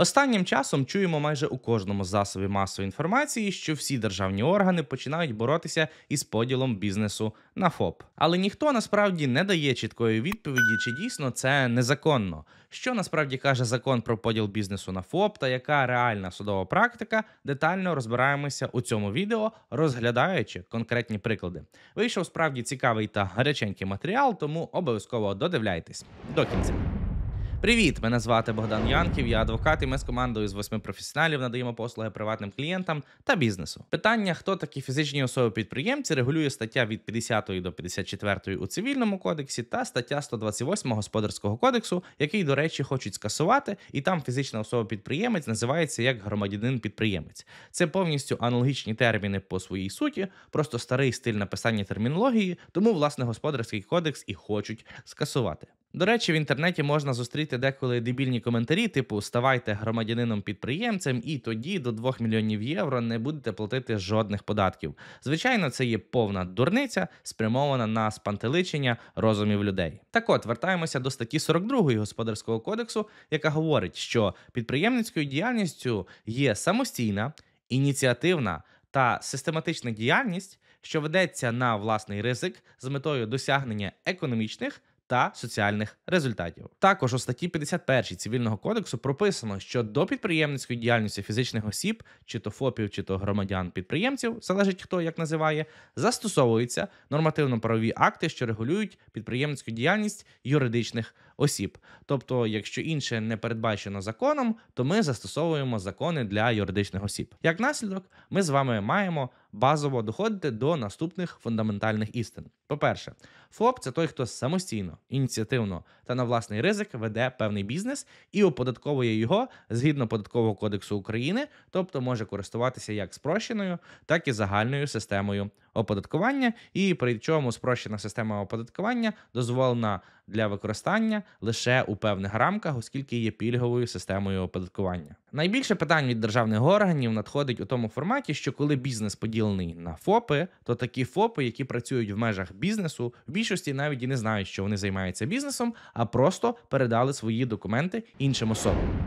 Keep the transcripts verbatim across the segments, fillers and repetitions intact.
Останнім часом чуємо майже у кожному засобі масової інформації, що всі державні органи починають боротися із поділом бізнесу на ФОП. Але ніхто насправді не дає чіткої відповіді, чи дійсно це незаконно. Що насправді каже закон про поділ бізнесу на ФОП та яка реальна судова практика, детально розбираємося у цьому відео, розглядаючи конкретні приклади. Вийшов справді цікавий та гаряченький матеріал, тому обов'язково додивляйтесь до кінця. Привіт, мене звати Богдан Янків, я адвокат, і ми з командою з восьми професіоналів надаємо послуги приватним клієнтам та бізнесу. Питання, хто такі фізичні особи-підприємці, регулює стаття від п'ятдесятої до п'ятдесят четвертої у Цивільному кодексі та стаття сто двадцять восьма Господарського кодексу, який, до речі, хочуть скасувати, і там фізична особа-підприємець називається як громадянин-підприємець. Це повністю аналогічні терміни по своїй суті, просто старий стиль написання термінології, тому, власне, Господарський кодекс і хочуть скасувати. До речі, в інтернеті можна зустріти деколи дебільні коментарі, типу «ставайте громадянином-підприємцем і тоді до двох мільйонів євро не будете платити жодних податків». Звичайно, це є повна дурниця, спрямована на спантеличення розумів людей. Так от, вертаємося до статті сорок другої Господарського кодексу, яка говорить, що підприємницькою діяльністю є самостійна, ініціативна та систематична діяльність, що ведеться на власний ризик з метою досягнення економічних та соціальних результатів. Також у статті п'ятдесят першій Цивільного кодексу прописано, що до підприємницької діяльності фізичних осіб, чи то ФОПів, чи то громадян-підприємців, залежить хто як називає, застосовуються нормативно-правові акти, що регулюють підприємницьку діяльність юридичних осіб. Тобто, якщо інше не передбачено законом, то ми застосовуємо закони для юридичних осіб. Як наслідок, ми з вами маємо базово доходити до наступних фундаментальних істин. По-перше, ФОП – це той, хто самостійно, ініціативно та на власний ризик веде певний бізнес і оподатковує його згідно Податкового кодексу України, тобто може користуватися як спрощеною, так і загальною системою оподаткування, і при чому спрощена система оподаткування дозволена для використання лише у певних рамках, оскільки є пільговою системою оподаткування. Найбільше питань від державних органів надходить у тому форматі, що коли бізнес поділений на ФОПи, то такі ФОПи, які працюють в межах бізнесу, в більшості навіть і не знають, що вони займаються бізнесом, а просто передали свої документи іншим особам.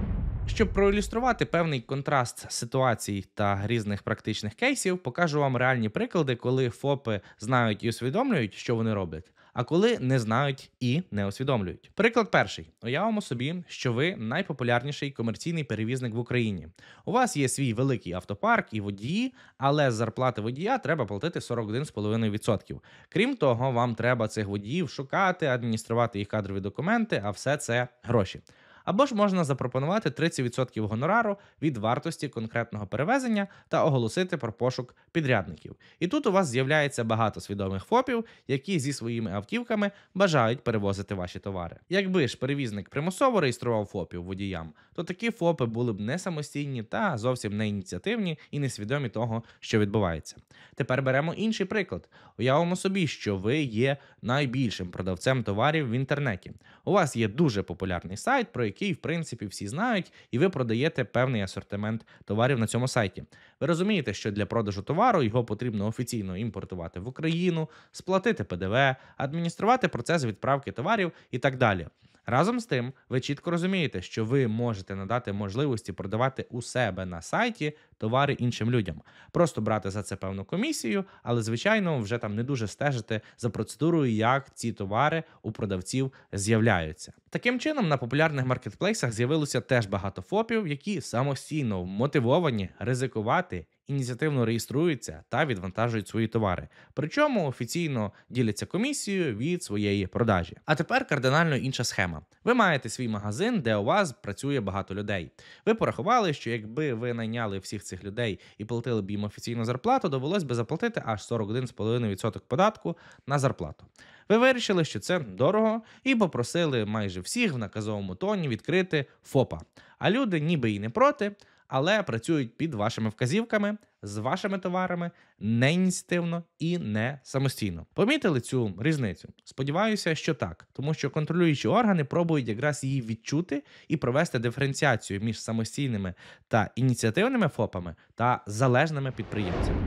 Щоб проілюструвати певний контраст ситуацій та різних практичних кейсів, покажу вам реальні приклади, коли ФОПи знають і усвідомлюють, що вони роблять, а коли не знають і не усвідомлюють. Приклад перший. Уявимо собі, що ви найпопулярніший комерційний перевізник в Україні. У вас є свій великий автопарк і водії, але з зарплати водія треба платити сорок один цілих п'ять десятих відсотка. Крім того, вам треба цих водіїв шукати, адмініструвати їх кадрові документи, а все це гроші. Або ж можна запропонувати тридцять відсотків гонорару від вартості конкретного перевезення та оголосити про пошук підрядників. І тут у вас з'являється багато свідомих ФОПів, які зі своїми автівками бажають перевозити ваші товари. Якби ж перевізник примусово реєстрував ФОПів водіям, то такі ФОПи були б не самостійні та зовсім не ініціативні і несвідомі того, що відбувається. Тепер беремо інший приклад. Уявимо собі, що ви є найбільшим продавцем товарів в інтернеті. У вас є дуже популярний сайт, про який, в принципі, всі знають, і ви продаєте певний асортимент товарів на цьому сайті. Ви розумієте, що для продажу товару його потрібно офіційно імпортувати в Україну, сплатити пе де ве, адмініструвати процес відправки товарів і так далі. Разом з тим, ви чітко розумієте, що ви можете надати можливості продавати у себе на сайті товари іншим людям. Просто брати за це певну комісію, але, звичайно, вже там не дуже стежити за процедурою, як ці товари у продавців з'являються. Таким чином, на популярних маркетплейсах з'явилося теж багато ФОПів, які самостійно мотивовані ризикувати, ініціативно реєструються та відвантажують свої товари. Причому офіційно діляться комісією від своєї продажі. А тепер кардинально інша схема. Ви маєте свій магазин, де у вас працює багато людей. Ви порахували, що якби ви найняли всіх цих людей і платили б їм офіційну зарплату, довелось би заплатити аж сорок один цілих п'ять десятих відсотка податку на зарплату. Ви вирішили, що це дорого, і попросили майже всіх в наказовому тоні відкрити ФОПа. А люди ніби і не проти, але працюють під вашими вказівками, з вашими товарами, не ініціативно і не самостійно. Помітили цю різницю? Сподіваюся, що так, тому що контролюючі органи пробують якраз її відчути і провести диференціацію між самостійними та ініціативними ФОПами та залежними підприємцями.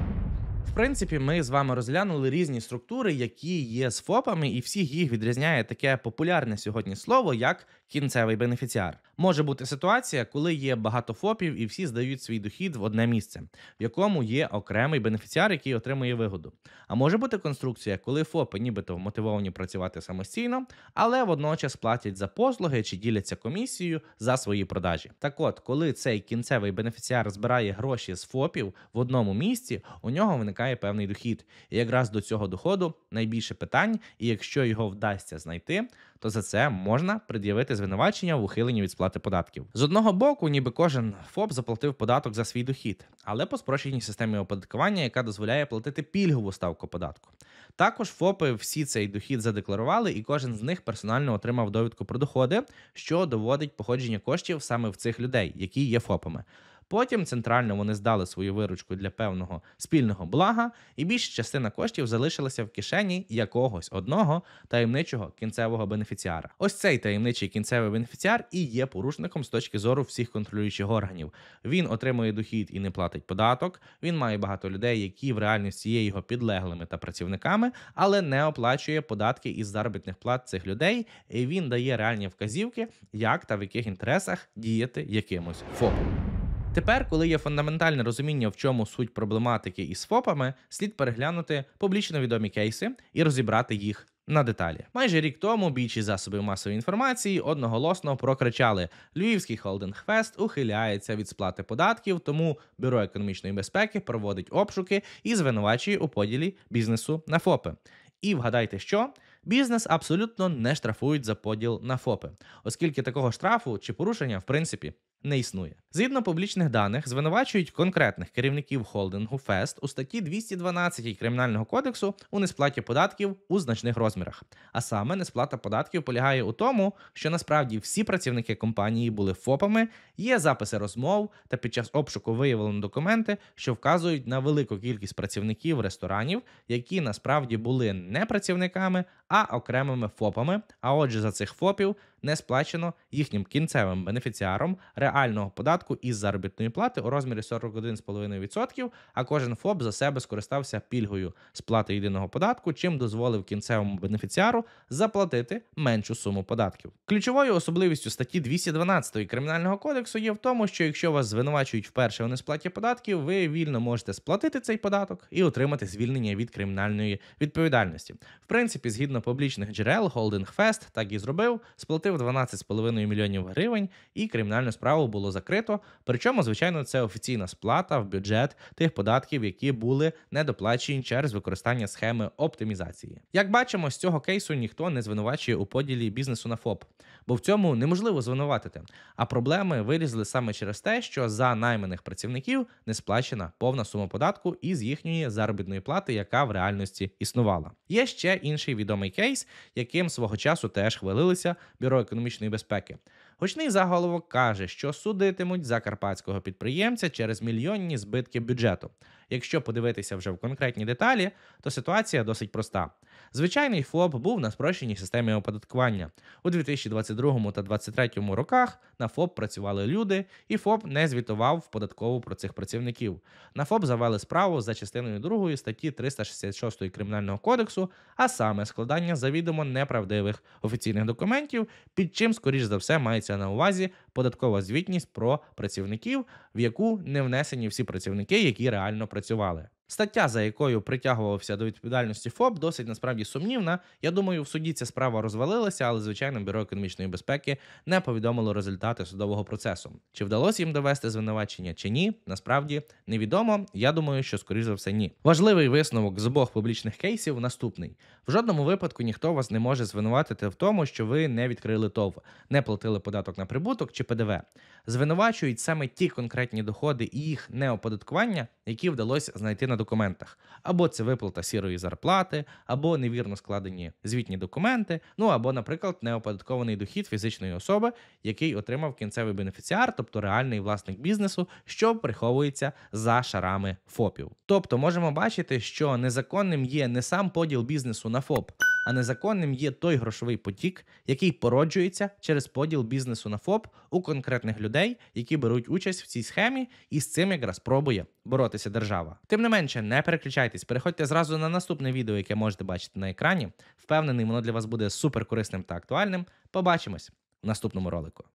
В принципі, ми з вами розглянули різні структури, які є з ФОПами, і всіх їх відрізняє таке популярне сьогодні слово, як кінцевий бенефіціар. Може бути ситуація, коли є багато ФОПів і всі здають свій дохід в одне місце, в якому є окремий бенефіціар, який отримує вигоду. А може бути конструкція, коли ФОПи нібито мотивовані працювати самостійно, але водночас платять за послуги чи діляться комісією за свої продажі. Так от, коли цей кінцевий бенефіціар збирає гроші з ФОПів в одному місці, у нього виникає певний дохід. І якраз до цього доходу найбільше питань, і якщо його вдасться знайти, то за це можна пред'явити звинувачення в ухиленні від сплати податків. З одного боку, ніби кожен ФОП заплатив податок за свій дохід, але по спрощеній системі оподаткування, яка дозволяє платити пільгову ставку податку. Також ФОПи всі цей дохід задекларували, і кожен з них персонально отримав довідку про доходи, що доводить походження коштів саме в цих людей, які є ФОПами. Потім центрально вони здали свою виручку для певного спільного блага, і більша частина коштів залишилася в кишені якогось одного таємничого кінцевого бенефіціара. Ось цей таємничий кінцевий бенефіціар і є порушником з точки зору всіх контролюючих органів. Він отримує дохід і не платить податок, він має багато людей, які в реальності є його підлеглими та працівниками, але не оплачує податки із заробітних плат цих людей, і він дає реальні вказівки, як та в яких інтересах діяти якимось ФОПом. Тепер, коли є фундаментальне розуміння, в чому суть проблематики із ФОПами, слід переглянути публічно відомі кейси і розібрати їх на деталі. Майже рік тому бійчі засобів масової інформації одноголосно прокричали: Львівський холдинг-фест ухиляється від сплати податків, тому Бюро економічної безпеки проводить обшуки і звинувачує у поділі бізнесу на ФОПи. І вгадайте що? Бізнес абсолютно не штрафують за поділ на ФОПи, оскільки такого штрафу чи порушення в принципі не існує. Згідно публічних даних, звинувачують конкретних керівників холдингу «Фест» у статті двісті дванадцять Кримінального кодексу у несплаті податків у значних розмірах. А саме несплата податків полягає у тому, що насправді всі працівники компанії були ФОПами, є записи розмов та під час обшуку виявлено документи, що вказують на велику кількість працівників ресторанів, які насправді були не працівниками, а окремими ФОПами, а отже за цих ФОПів не сплачено їхнім кінцевим бенефіціаром реального податку із заробітної плати у розмірі сорок один цілих п'ять десятих відсотка, а кожен ФОП за себе скористався пільгою сплати єдиного податку, чим дозволив кінцевому бенефіціару заплатити меншу суму податків. Ключовою особливістю статті двісті дванадцять Кримінального кодексу є в тому, що якщо вас звинувачують вперше у несплаті податків, ви вільно можете сплатити цей податок і отримати звільнення від кримінальної відповідальності. В принципі, згідно публічних джерел, холдинг-фест так і зробив, сплатив дванадцять цілих п'ять десятих мільйонів гривень, і кримінальну справу було закрито, причому, звичайно, це офіційна сплата в бюджет тих податків, які були недоплачені через використання схеми оптимізації. Як бачимо, з цього кейсу ніхто не звинувачує у поділі бізнесу на ФОП, бо в цьому неможливо звинуватити, а проблеми вилізли саме через те, що за найманих працівників не сплачена повна сума податку із їхньої заробітної плати, яка в реальності існувала. Є ще інший відомий кейс, яким свого часу теж хвалилися Бюро економічної безпеки. Гучний заголовок каже, що судитимуть закарпатського підприємця через мільйонні збитки бюджету. Якщо подивитися вже в конкретні деталі, то ситуація досить проста. Звичайний ФОП був на спрощеній системі оподаткування. У дві тисячі двадцять другому та дві тисячі двадцять третьому роках на ФОП працювали люди, і ФОП не звітував в податкову про цих працівників. На ФОП завели справу за частиною другою статті триста шістдесят шість Кримінального кодексу, а саме складання завідомо неправдивих офіційних документів, під чим, скоріш за все, мається на увазі податкова звітність про працівників, в яку не внесені всі працівники, які реально працювали. Стаття, за якою притягувався до відповідальності ФОП, досить насправді сумнівна. Я думаю, в суді ця справа розвалилася, але, звичайно, Бюро економічної безпеки не повідомило результати судового процесу. Чи вдалося їм довести звинувачення, чи ні, насправді невідомо. Я думаю, що, скоріш за все, ні. Важливий висновок з обох публічних кейсів наступний. В жодному випадку ніхто вас не може звинуватити в тому, що ви не відкрили ТОВ, не платили податок на прибуток чи ПДВ. Звинувачують саме ті конкретні доходи і їх неоподаткування, які вдалося знайти на документах. Або це виплата сірої зарплати, або невірно складені звітні документи, ну або, наприклад, неоподаткований дохід фізичної особи, який отримав кінцевий бенефіціар, тобто реальний власник бізнесу, що приховується за шарами ФОПів. Тобто можемо бачити, що незаконним є не сам поділ бізнесу на ФОП, а незаконним є той грошовий потік, який породжується через поділ бізнесу на ФОП у конкретних людей, які беруть участь в цій схемі, і з цим якраз пробує боротися держава. Тим не менше, не переключайтесь, переходьте зразу на наступне відео, яке можете бачити на екрані. Впевнений, воно для вас буде суперкорисним та актуальним. Побачимось в наступному ролику.